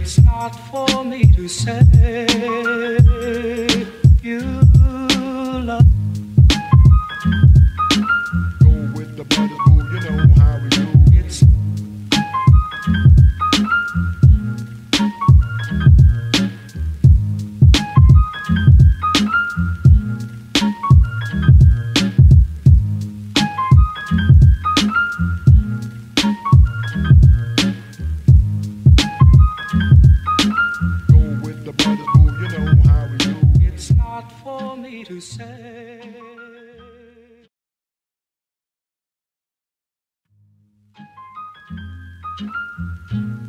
it's not for me to say you love. Go with the brothers, oh, you know how we do. It's for me to say.